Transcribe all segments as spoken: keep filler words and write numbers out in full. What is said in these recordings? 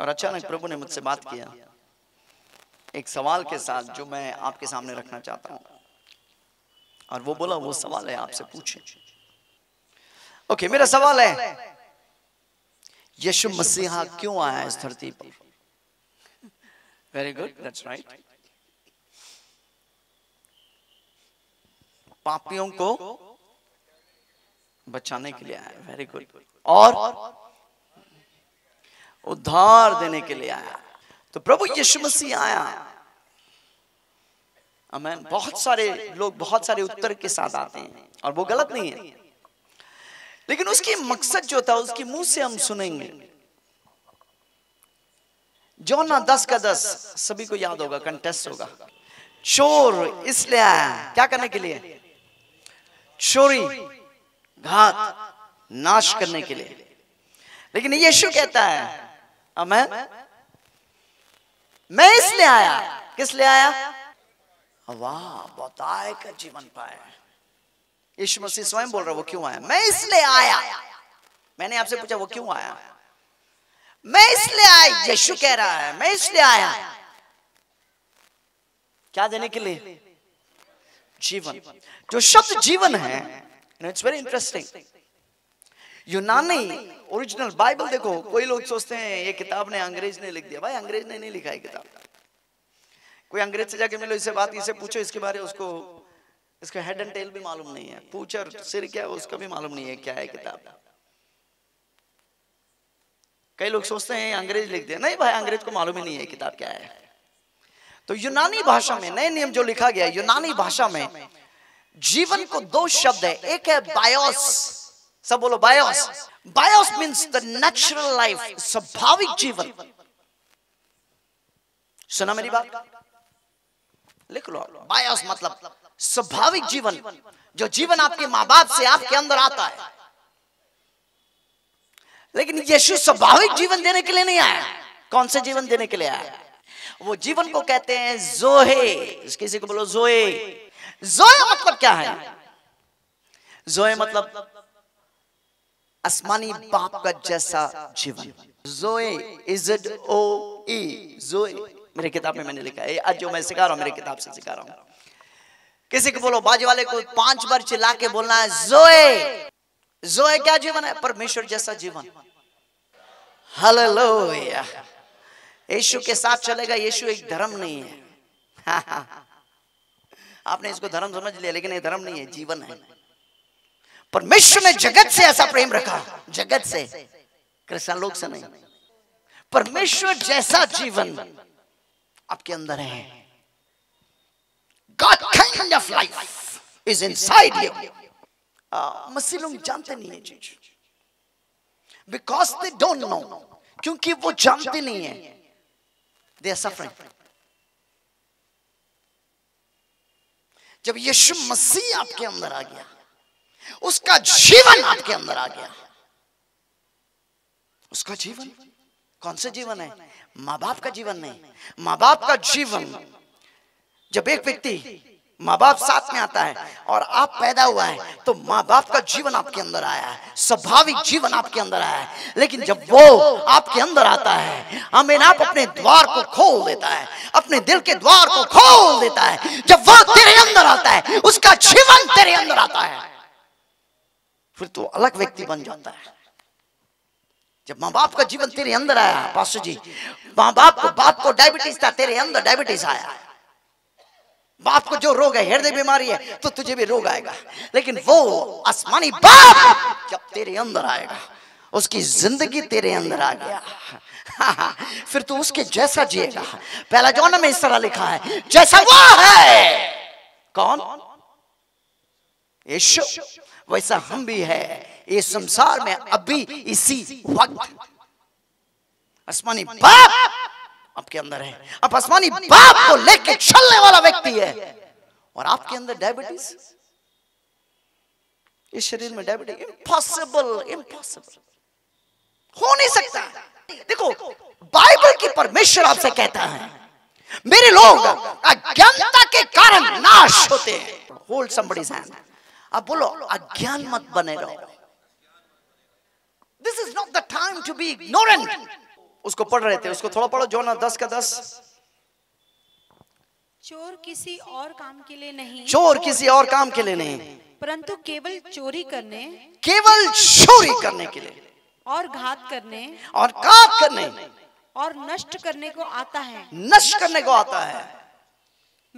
और अचानक प्रभु ने मुझसे बात किया एक सवाल के साथ जो मैं आपके सामने रखना चाहता हूँ। और वो बोला वो सवाल है आपसे पूछे। ओके, मेरा सवाल है यीशु मसीहा क्यों आया इस धरती पर? Very good, that's right. पापियों को बचाने के लिए आया, वेरी गुड। और उद्धार देने के लिए आया। तो प्रभु यीशु मसीह आया। आमीन। बहुत सारे लोग बहुत सारे उत्तर के साथ आते हैं और वो गलत नहीं है, लेकिन उसकी मकसद जो था उसकी मुंह से हम सुनेंगे। जॉन दस का दस सभी को याद होगा, कंटेस्ट होगा। चोर इसलिए आया, क्या करने के लिए? चोरी, घात, नाश करने के लिए। लेकिन यीशु कहता है आमीन, मैं इसलिए आया, किस लिए आया? वाह, बहुताय का जीवन पाए। यीशु मसीह स्वयं बोल रहा है वो क्यों आया। मैं इसलिए आया, मैंने आपसे पूछा वो क्यों आया। मैं इसलिए आया, यीशु कह रहा है मैं इसलिए आया। क्या देने के लिए? जीवन। जो शब्द जीवन है, इट्स वेरी इंटरेस्टिंग। यूनानी ओरिजिनल बाइबल देखो, कोई लोग सोचते हैं ये किताब ने अंग्रेज ने लिख दिया। भाई अंग्रेज ने नहीं लिखा है किताब। कोई अंग्रेज से जाके मिलो, इससे बात इसे पूछो इसके बारे में, उसको इसका हेड एंड टेल भी मालूम नहीं है। पूछो सिर क्या है उसका भी मालूम नहीं है क्या है किताब। कई लोग सोचते हैं अंग्रेज लिख दिया। नहीं भाई, अंग्रेज को मालूम ही नहीं है किताब क्या है। तो यूनानी भाषा में नए नियम जो लिखा गया है, यूनानी भाषा में जीवन को दो शब्द है। एक है बायोस, सब बोलो bios. Bios means the natural life, स्वाभाविक जीवन। सुना मेरी बात? लिख लो, बायोस मतलब स्वाभाविक जीवन, जो जीवन आपके माँ बाप से आपके अंदर आता है। लेकिन यीशु स्वाभाविक जीवन देने के लिए नहीं आया। कौन से जीवन देने के लिए आया? वो जीवन को कहते हैं ज़ोए। किसी को बोलो ज़ोए। ज़ोए मतलब क्या है? ज़ोए मतलब आसमानी बाप का जैसा जीवन। ज़ोए, इज़ड ओ ई, ज़ोए। मेरे किताब में मैंने लिखा है, आज जो मैं सिखा रहा हूं मेरे किताब से सिखा रहा हूं। किसी को बोलो, बाजू वाले को पांच बार चिल्ला के बोलना है ज़ोए। ज़ोए क्या जीवन है? परमेश्वर जैसा जीवन। हालेलुया। यीशु के साथ चलेगा। यीशु एक धर्म नहीं है। आपने इसको धर्म समझ लिया, लेकिन ये धर्म नहीं है, जीवन है। परमेश्वर ने जगत से ऐसा प्रेम रखा, जगत से, कृष्ण लोग से नहीं। परमेश्वर जैसा जीवन आपके अंदर है। God kind of life is inside you. मसीह लोग जानते नहीं है चीज, बिकॉज दे डोंट नो, क्योंकि वो जानते नहीं है। They are suffering. जब यीशु मसीह आपके अंदर आ गया, उसका जीवन आपके अंदर आ गया। उसका जीवन कौन सा जीवन है? माँ बाप का जीवन नहीं। माँ बाप का जीवन, जब एक व्यक्ति माँ बाप साथ में आता है और आप पैदा हुआ है, तो माँ बाप का जीवन आपके अंदर आया है, स्वाभाविक जीवन आपके अंदर आया है। लेकिन जब वो आपके अंदर आता है, आमीन, आप अपने द्वार को खोल देता है, अपने दिल के द्वार को खोल देता है। जब वो तेरे अंदर आता है, उसका जीवन तेरे अंदर आता है, फिर तो अलग व्यक्ति बन जाता है। जब माँ बाप का जीवन तेरे अंदर आया, पास्टर जी, माँ बाप को बाप को डायबिटीज था, तेरे अंदर डायबिटीज आया। बाप को जो रोग है, हृदय बीमारी है, तो तुझे भी रोग आएगा। लेकिन वो आसमानी बाप जब तेरे अंदर आएगा, उसकी जिंदगी तेरे अंदर आ गया, हा, हा, फिर तू उसके जैसा जिएगा। पहला जॉन में इस तरह लिखा है, जैसा वो है, कौन? यीशु, वैसा हम भी है इस संसार में अभी इसी वक्त। आसमानी बाप आपके अंदर है। आप आसमानी बाप को लेके चलने वाला व्यक्ति है, और आपके अंदर डायबिटीज, इस शरीर में डायबिटीज इम्पॉसिबल, इम्पॉसिबल हो नहीं सकता। देखो, बाइबल की परमेश्वर आपसे कहता है, मेरे लोग अज्ञानता के कारण नाश होते हैं। Hold somebody's hand. आप बोलो, अज्ञान मत बने रहो। This is not the time to be ignorant. उसको पढ़ रहे थे, उसको थोड़ा पढ़ो। जॉन दस का दस। चोर किसी और काम के लिए नहीं, चोर किसी और काम के लिए नहीं, परंतु केवल चोरी करने, केवल चोरी करने के लिए और घात करने और घात करने और नष्ट करने को आता है, नष्ट करने को आता है।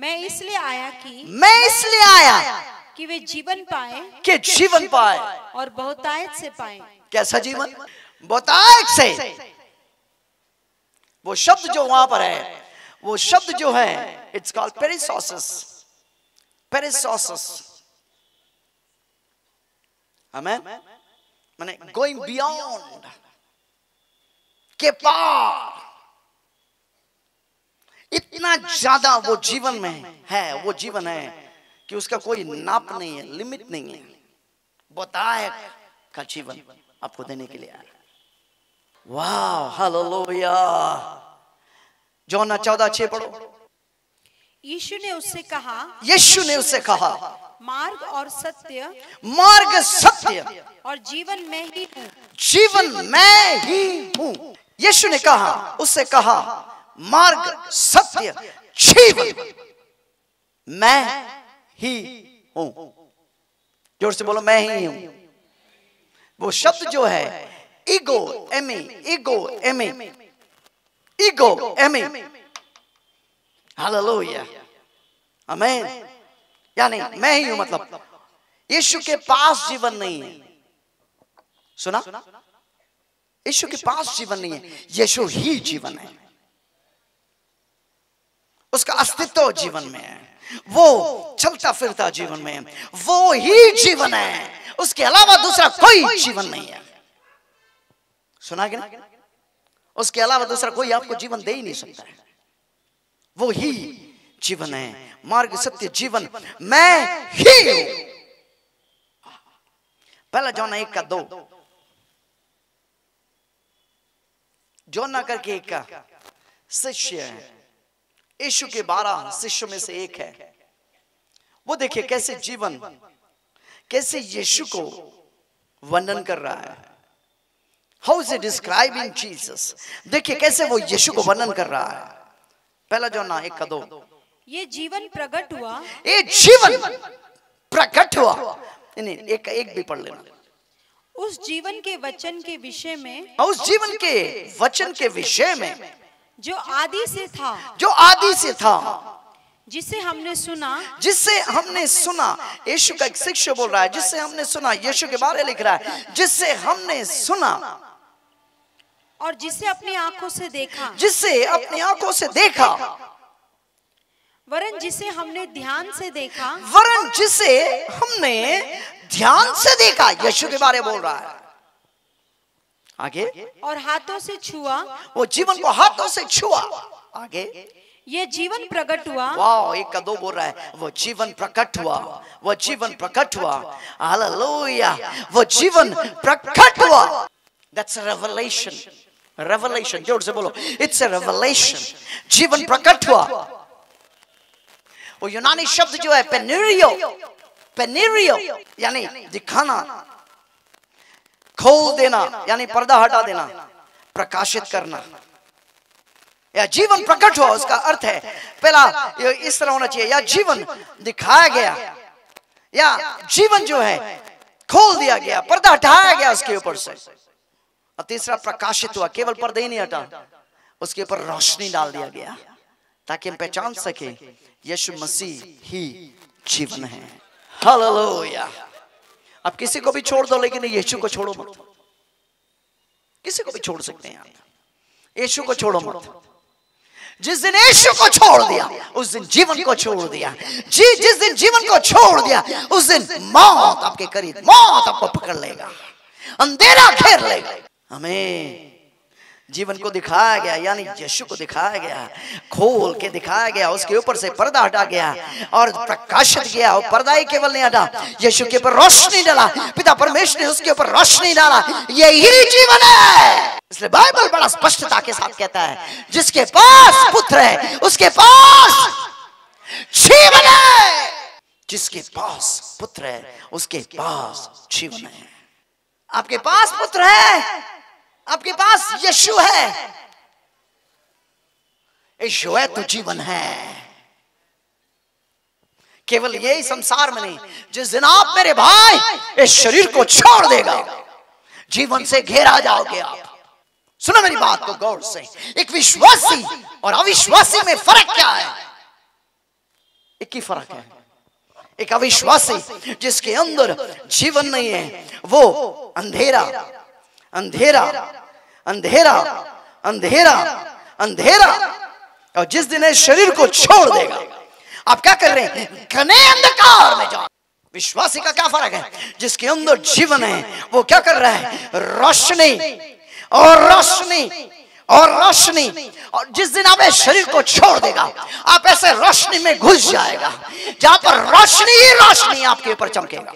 मैं इसलिए आया कि मैं इसलिए आया कि वे जीवन पाए, कि जीवन पाए और बहुतायत से पाए। कैसा जीवन? बहुतायत से। वो शब्द जो वहां पर है, वो शब्द जो है, इट्स कॉल्ड पेरिसोसस, पेरिसोसस। आमेन। माने गोइंग बियॉन्ड, के पार, इतना ज्यादा वो जीवन में है, वो जीवन है कि उसका कोई नाप नहीं है, लिमिट नहीं है। बताए का जीवन आपको देने के लिए आया। वाह, हालेलुया। जॉन चौदह छह पढ़ो। यीशु ने उससे कहा, यीशु ने उससे कहा, मार्ग और सत्य, मार्ग सत्य और जीवन में ही हूँ, जीवन मैं ही हूँ। यीशु ने कहा, उससे कहा, मार्ग सत्य जीवन मैं ही हूँ। जोर से बोलो, मैं ही हूँ। वो शब्द जो है ईगो एमी, ईगो एमी, ईगो एमी। हालेलुया, आमीन। यानी मैं ही हूं, मतलब यीशु के पास जीवन नहीं है। सुना, यीशु के पास जीवन नहीं है, यीशु ही जीवन है। उसका अस्तित्व जीवन में है, वो चलता फिरता जीवन में है, वो ही जीवन है, उसके अलावा दूसरा कोई जीवन नहीं है। सुना कि ना? उसके अलावा दूसरा कोई आपको जीवन दे ही नहीं सकता है, वो ही जीवन है। मार्ग सत्य जीवन मैं ही हूं। पहला जॉन एक का दो, जॉन करके एक का शिष्य है, यीशु के बारह शिष्यों में से एक है। वो देखिए कैसे जीवन, कैसे यीशु को वर्णन कर रहा है। How is he describing Jesus. देखिए कैसे वो यीशु को वर्णन कर रहा है। पहला यूहन्ना एक का दो। ये जीवन प्रकट हुआ, ये जीवन प्रकट हुआ, नहीं एक एक भी पढ़ लेना। उस जीवन के वचन के विषय में, उस जीवन के वचन के विषय में जो आदि से था, जो आदि से था, जिसे हमने सुना, जिससे हमने सुना। यीशु का एक शिष्य बोल रहा है, जिससे हमने सुना। यीशु के बारे लिख रहा है, जिससे हमने सुना और जिसे अपनी आंखों से देखा, जिसे अपनी आंखों से देखा, वरन जिसे हमने ध्यान से देखा, वरन जिसे हमने ध्यान से देखा। यीशु के बारे बोल रहा है आगे। और हाथों से छुआ, वो जीवन को हाथों से छुआ। आगे, ये जीवन प्रकट हुआ। वाह, एक का दो बोल रहा है, वो जीवन प्रकट हुआ, वो जीवन प्रकट हुआ। हालेलुया, वो जीवन प्रकट हुआ। That's a revelation, revelation। जोर से बोलो, it's a revelation। जीवन प्रकट हुआ। वो यूनानी शब्द जो है पे निर्यो, पे निर्यो, यानी दिखाना, खोल देना, यानी पर्दा हटा देना, प्रकाशित करना। या जीवन प्रकट हुआ, उसका अर्थ है पहला इस तरह होना चाहिए, या जीवन दिखाया गया, या जीवन जो है खोल दिया गया, पर्दा हटाया गया उसके ऊपर से। और तीसरा प्रकाशित हुआ, केवल पर्दा ही नहीं हटा, उसके ऊपर रोशनी डाल दिया गया, ताकि हम पहचान सके यीशु मसीह ही जीवन है। हालेलुया। अब किसी को भी छोड़ दो, लेकिन यीशु को छोड़ो मत। किसी को भी छोड़ सकते हैं आप, यीशु को छोड़ो मत। जिस दिन यीशु को छोड़ दिया, उस दिन जीवन को छोड़ दिया। जी, जिस दिन जीवन को छोड़ दिया, उस दिन मौत आपके करीब, मौत आपको पकड़ लेगा, अंधेरा घेर लेगा। हमें जीवन को दिखाया गया, यानी यीशु को दिखाया गया, खोल के दिखाया गया, उसके ऊपर से पर्दा हटा गया और प्रकाशित किया। और पर्दा ही केवल नहीं हटा, यीशु के ऊपर रोशनी डाला, पिता परमेश्वर ने उसके ऊपर रोशनी डाला। यही जीवन है। इसलिए बाइबल बड़ा स्पष्टता के साथ कहता है, जिसके पास पुत्र है उसके पास जीवन है। जिसके पास पुत्र है उसके पास जीवन है। आपके पास पुत्र है, आपके पास यीशु है, ज़ोए तो जीवन है। केवल यही संसार में नहीं, जिस दिन आप मेरे भाई इस शरीर को छोड़ देगा, जीवन से घेरा जाओगे आप। सुनो मेरी बात को गौर से, एक विश्वासी और अविश्वासी में फर्क क्या है? एक ही फर्क है, एक अविश्वासी जिसके अंदर जीवन नहीं है वो अंधेरा अंधेरा अंधेरा अंधेरा अंधेरा। और जिस दिन इस शरीर को छोड़ देगा, आप क्या कर रहे हैं? घने अंधकार में जाओ। विश्वासी का क्या फर्क है? जिसके अंदर जीवन है वो क्या कर रहा है? रोशनी और रोशनी और रोशनी। और जिस दिन आप इस शरीर को छोड़ देगा, आप ऐसे रोशनी में घुस जाएगा जहां पर रोशनी ही रोशनी आपके ऊपर चमकेगा।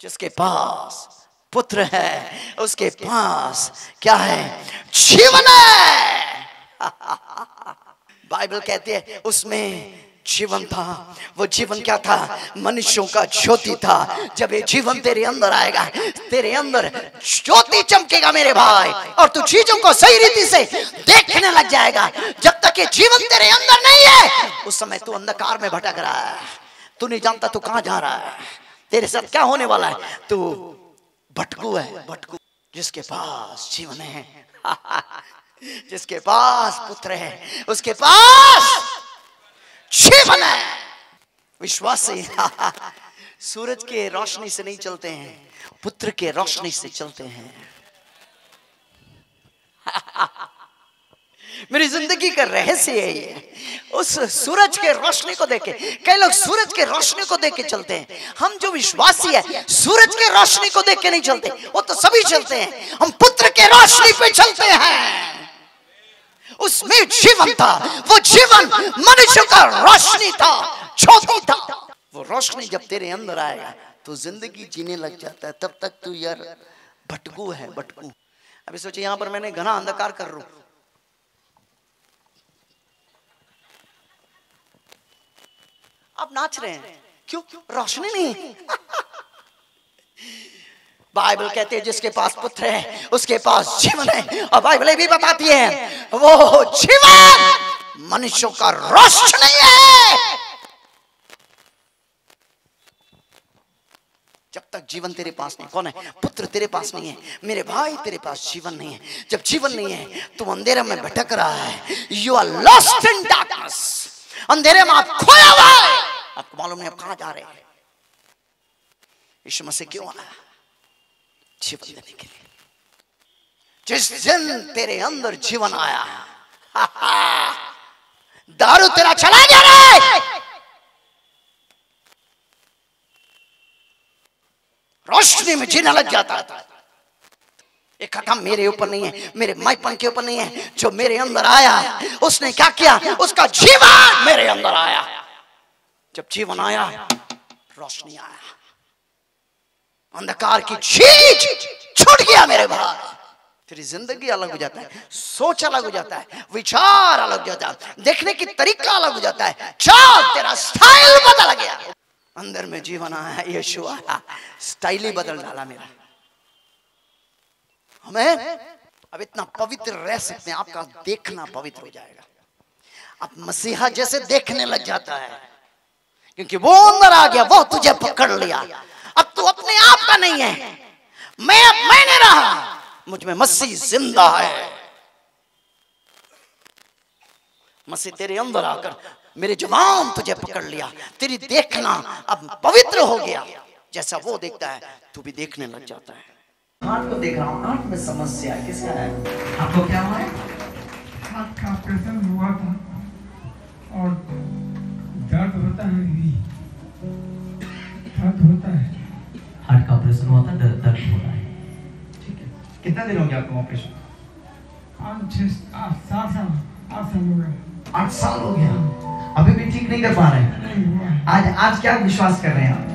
जिसके पास पुत्र है उसके पास क्या है? जीवन है। बाइबल कहती है उसमें जीवन था, वो जीवन क्या था? मनुष्यों का ज्योति था। जब ये जीवन तेरे अंदर आएगा, तेरे अंदर ज्योति चमकेगा मेरे भाई, और तू चीजों को सही रीति से देखने लग जाएगा। जब तक ये जीवन तेरे अंदर नहीं है, उस समय तू अंधकार में भटक रहा है, तू नहीं जानता तू कहां जा रहा है, तेरे साथ क्या होने वाला है, तू भटकू है भटकू। जिसके पास जीवन है, जिसके पास पुत्र है उसके पास जीवन है। विश्वासी सूरज के रोशनी से नहीं चलते हैं, पुत्र के रोशनी से चलते हैं। मेरी जिंदगी का रहस्य है ये, उस सूरज के रोशनी को देखे। कई लोग सूरज के रोशनी को देख के चलते हैं, हम जो विश्वासी है सूरज के रोशनी को देख के नहीं चलते, वो तो सभी चलते हैं। हम पुत्र के रोशनी पे चलते हैं, उसमें जीवन था, वो जीवन मनुष्य का रोशनी था, ज्योति था। वो रोशनी जब तेरे अंदर आएगा तो जिंदगी जीने लग जाता है। तब तक तू यार भटकू है भटकू। अभी सोचे यहां पर मैंने घना अंधकार कर रू, आप नाच रहे हैं क्यों? रोशनी नहीं। बाइबल कहती है जिसके पास पुत्र है उसके पास जीवन है, और बाइबल भी बताती है वो जीवन मनुष्यों का रोशनी है। जब तक जीवन तेरे पास नहीं, कौन है? पुत्र तेरे पास नहीं है मेरे भाई, तेरे पास जीवन नहीं है। जब जीवन नहीं है तो अंधेरे में भटक रहा है। You are lost in darkness, अंधेरे में आप खोया हुआ है, आपको मालूम नहीं आप कहां जा रहे हैं। यीशु मसीह क्यों आया? जीवन देने के लिए। जिस दिन तेरे अंदर जीवन आया, हा, हा, दारू तेरा चला जा रहा है, रोशनी में जीने लग जाता था। ये खत्म मेरे ऊपर नहीं है, मेरे माईपन के ऊपर नहीं है। जो मेरे अंदर आया उसने क्या किया? उसका जीवन मेरे अंदर आया। जब जीवन आया रोशनी आया, अंधकार की चीज छूट गया मेरे भाई। तेरी जिंदगी अलग हो जाता है, सोच अलग हो जाता है, विचार अलग हो जाता है, देखने की तरीका अलग हो जाता है, चाल तेरा स्टाइल बदल गया। अंदर में जीवन आया, यीशु आया, स्टाइल ही बदल डाला मेरा। हमें अब इतना पवित्र रह सकते हैं, आपका देखना पवित्र हो जाएगा, आप मसीहा जैसे देखने लग जाता है, क्योंकि वो अंदर आ गया, वो तुझे पकड़ लिया। अब तू अपने आप का नहीं है, मैं मैंने रहा, मुझ में मसीह जिंदा है। मसीह तेरे अंदर आकर मेरे जवान तुझे पकड़ लिया, तेरी देखना अब पवित्र हो गया। जैसा वो देखता है तू भी देखने लग जाता है। आंख को देख रहा हूँ, आंख में समस्या किसका है? आपको क्या हुआ है? आंख का ऑपरेशन हुआ था और दर्द होता है, दर्द होता है। हार्ट का ऑपरेशन हुआ था, दर्द दर्द हो रहा है। ठीक है, कितना दिन हो गया आपको ऑपरेशन? पाँच छः आठ सात साल आठ साल हो गया। आठ साल हो गया, अभी भी ठीक नहीं कर पा रहे हैं। आज आज क्या विश्वास कर रहे हैं आप?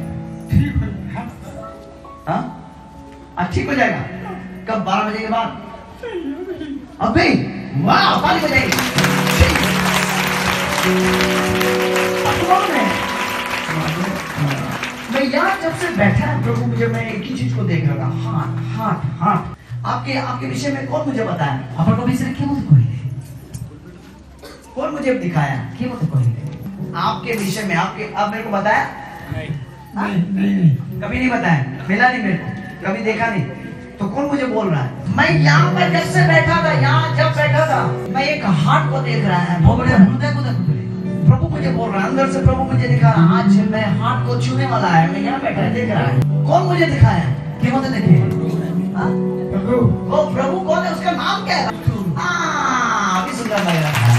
ठीक हो जाएगा। हाँ, आज ठीक हो जाएगा। कब? बारह बजे के बाद। अभी वाह, बारह बजे मैं यहाँ जब से बैठा है प्रभु, मुझे मैं एक ही चीज को देख रहा था, हार्ट हार्ट हार्ट। आपके आपके विषय में कौन मुझे बताया? अपन को भी से रखे मुझे कोई नहीं। कौन मुझे दिखाया कि वो तो कोई नहीं आपके विषय में आपके आप मेरे को बताया नहीं, नहीं, नहीं। कभी नहीं बताया, मिला नहीं मेरे को, कभी देखा नहीं, तो कौन मुझे बोल रहा है? मैं यहाँ पर जब से बैठा था, यहाँ जब बैठा था मैं एक हाथ को देख रहा है, हृदय को देख, प्रभु मुझे बोल रहा है अंदर से, प्रभु मुझे दिखा रहा आज मैं हाथ को छूने वाला है, मैं यहाँ बैठा देख रहा है। कौन मुझे दिखाया? कि मुझे देखे प्रभु, वो प्रभु कौन है? उसका नाम क्या है? अभी सुंदर लग रहा है।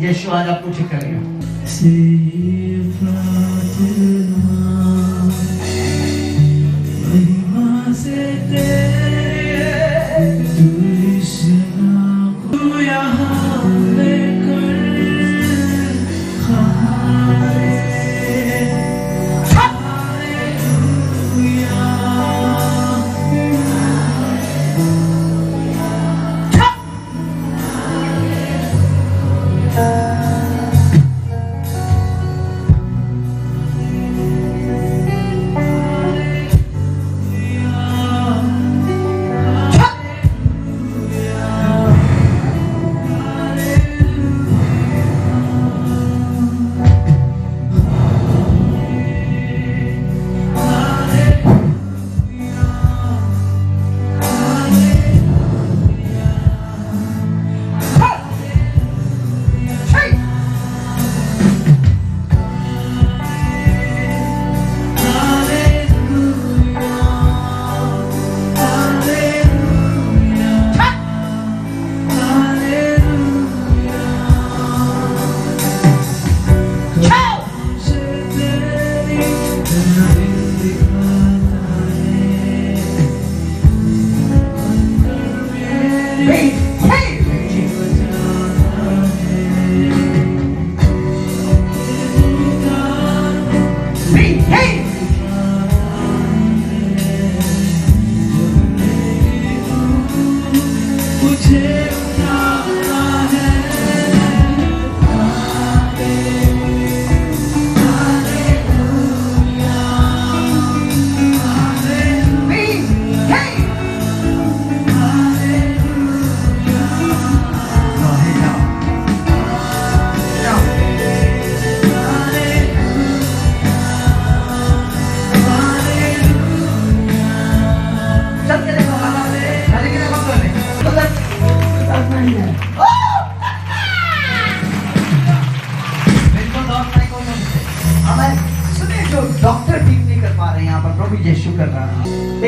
यीशु आज आपको ठीक करेगा।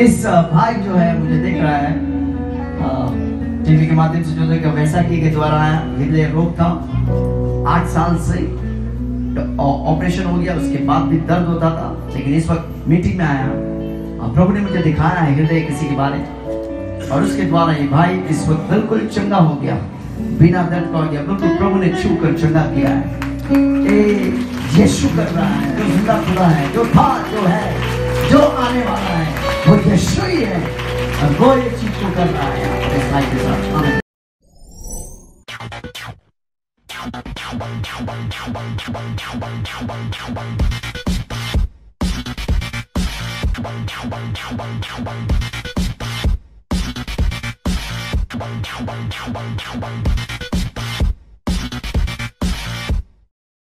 इस भाई जो है मुझे देख रहा है टीवी के माध्यम से, जो देखा वैसा ही के द्वारा आया, हृदय रोग था आठ साल से, ऑपरेशन हो गया, उसके बाद भी दर्द होता था, लेकिन इस वक्त मीटिंग में आया, प्रभु ने मुझे दिखाया है हृदय किसी के बारे में, और उसके द्वारा ये भाई इस वक्त बिल्कुल चंगा हो गया, बिना दर्द का हो गया, बिल्कुल प्रभु ने छू कर चंगा किया है। यीशु कर रहा है, जो जिंदा खुदा है, जो था, जो है, जो आने वाला है, वो यीशु ही है, और वो ये चीज को कर रहा है अपने भाई के साथ। आमीन।